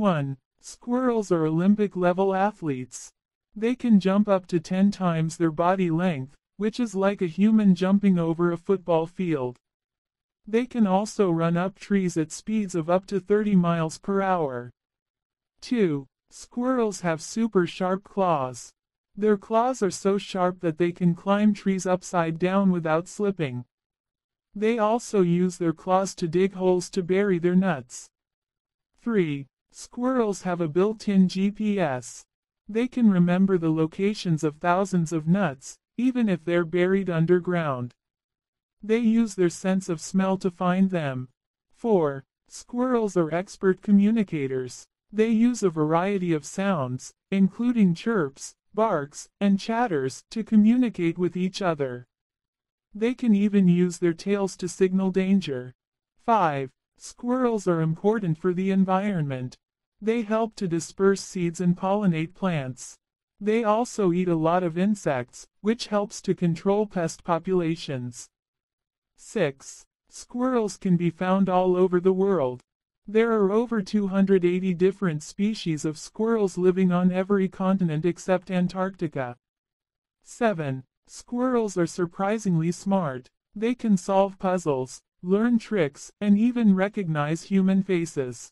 1. Squirrels are Olympic-level athletes. They can jump up to 10 times their body length, which is like a human jumping over a football field. They can also run up trees at speeds of up to 30 miles per hour. 2. Squirrels have super sharp claws. Their claws are so sharp that they can climb trees upside down without slipping. They also use their claws to dig holes to bury their nuts. 3. Squirrels have a built-in GPS. They can remember the locations of thousands of nuts, even if they're buried underground. They use their sense of smell to find them. 4. Squirrels are expert communicators. They use a variety of sounds, including chirps, barks, and chatters, to communicate with each other. They can even use their tails to signal danger. 5. Squirrels are important for the environment. They help to disperse seeds and pollinate plants. They also eat a lot of insects, which helps to control pest populations. 6. Squirrels can be found all over the world. There are over 280 different species of squirrels living on every continent except Antarctica. 7. Squirrels are surprisingly smart. They can solve puzzles, learn tricks, and even recognize human faces.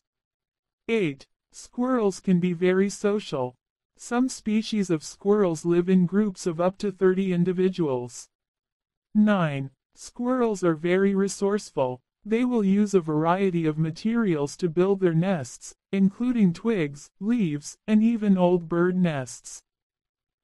8. Squirrels can be very social. Some species of squirrels live in groups of up to 30 individuals. 9. Squirrels are very resourceful. They will use a variety of materials to build their nests, including twigs, leaves, and even old bird nests.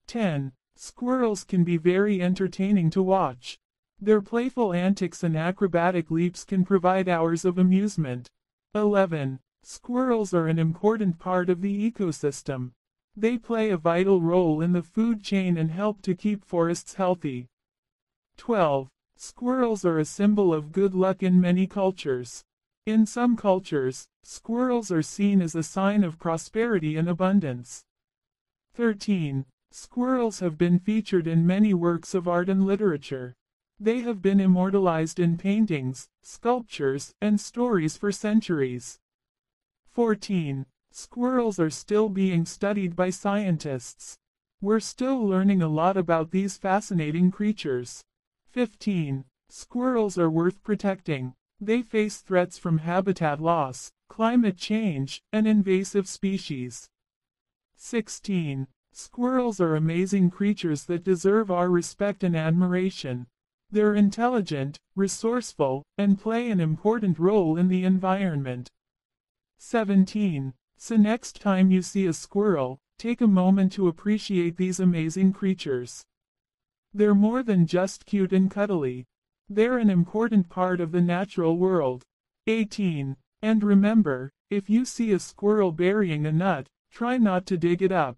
10. Squirrels can be very entertaining to watch. Their playful antics and acrobatic leaps can provide hours of amusement. 11. Squirrels are an important part of the ecosystem. They play a vital role in the food chain and help to keep forests healthy. 12. Squirrels are a symbol of good luck in many cultures. In some cultures, squirrels are seen as a sign of prosperity and abundance. 13. Squirrels have been featured in many works of art and literature. They have been immortalized in paintings, sculptures, and stories for centuries. 14. Squirrels are still being studied by scientists. We're still learning a lot about these fascinating creatures. 15. Squirrels are worth protecting. They face threats from habitat loss, climate change, and invasive species. 16. Squirrels are amazing creatures that deserve our respect and admiration. They're intelligent, resourceful, and play an important role in the environment. 17. So next time you see a squirrel, take a moment to appreciate these amazing creatures. They're more than just cute and cuddly. They're an important part of the natural world. 18. And remember, if you see a squirrel burying a nut, try not to dig it up.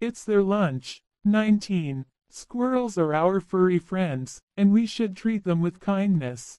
It's their lunch. 19. Squirrels are our furry friends, and we should treat them with kindness.